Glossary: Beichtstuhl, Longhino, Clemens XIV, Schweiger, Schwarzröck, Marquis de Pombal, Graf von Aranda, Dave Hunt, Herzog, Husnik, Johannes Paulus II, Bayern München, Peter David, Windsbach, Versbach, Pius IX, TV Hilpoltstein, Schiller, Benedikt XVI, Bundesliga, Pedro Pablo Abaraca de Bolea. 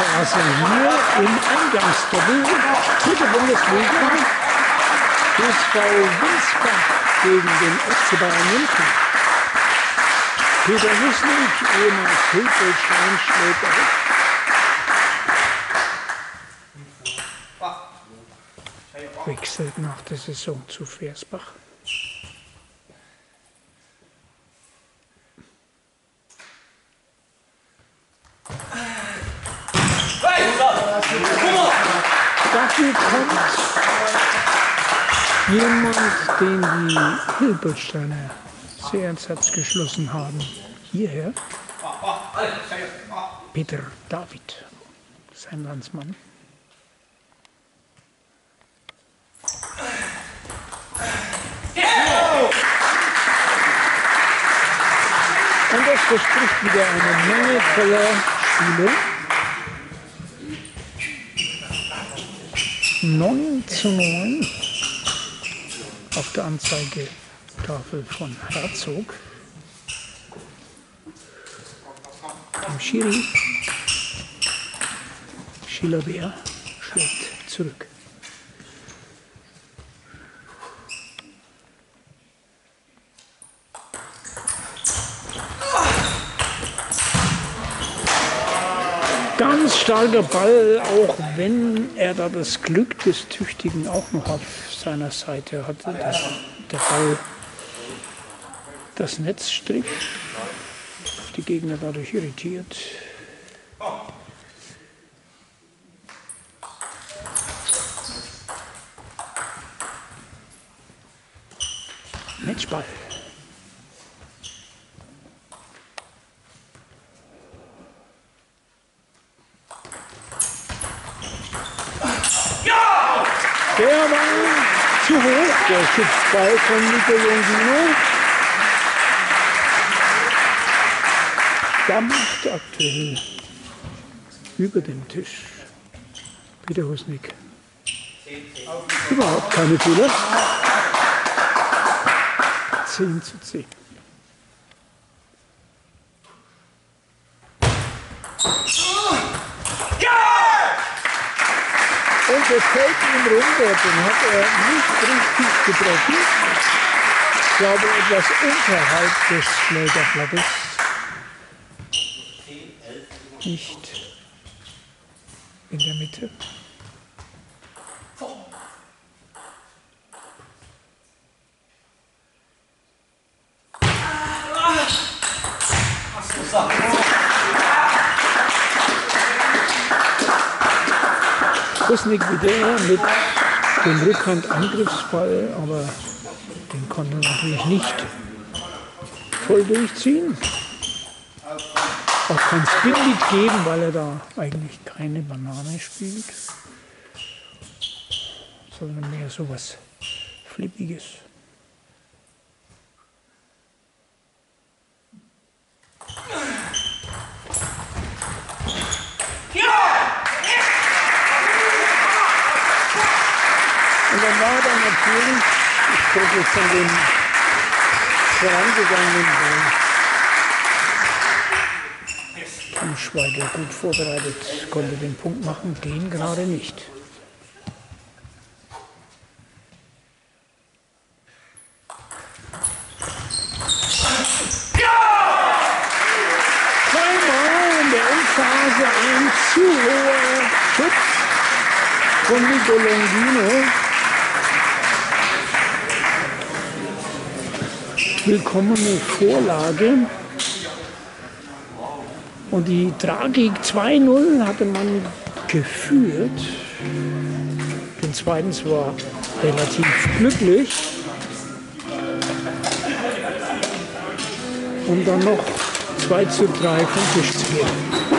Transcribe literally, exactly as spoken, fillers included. Torchancen hier im Eingangsdoppel für die Bundesliga. H S V Windsbach gegen den F C Bayern München. Peter Husnik, ehemals Hilfelstein, schlägt auf. Wechselt nach der Saison zu Versbach. Dafür kommt jemand, den die Hilbersteiner sehr ernsthaft geschlossen haben, hierher. Peter David, sein Landsmann. Und das verspricht wieder eine Menge voller Spiele. neun zu neun auf der Anzeigetafel von Herzog. Am Schiri. Schiller schlägt zurück. Ganz starker Ball, auch wenn er da das Glück des Tüchtigen auch noch auf seiner Seite hatte. Das, der Ball das Netz strich, die Gegner dadurch irritiert. Matchball. Der war zu hoch, der Schutzball von Longhino. Da macht aktuell über dem Tisch Peter Husnik überhaupt keine Fehler. zehn zu zehn. Und das fällt ihm runter, den hat er nicht richtig getroffen. Ich glaube, etwas unterhalb des Schlägerplattes. Nicht in der Mitte. Husnik wieder mit dem Rückhandangriffsball, aber den konnte er natürlich nicht voll durchziehen. Auch kein Spinlit geben, weil er da eigentlich keine Banane spielt, sondern mehr sowas Flippiges. Und dann war dann natürlich, ich spreche jetzt von dem vorangegangenen Ball, am Schweiger gut vorbereitet, konnte den Punkt machen, den gerade nicht. Zweimal in der Endphase ein zu hoher Schutz von Longhino. Willkommene Vorlage. Und die Tragik zwei null hatte man geführt. Den zweiten zwar relativ glücklich. Und dann noch zwei zu drei vom Tisch zu gehen.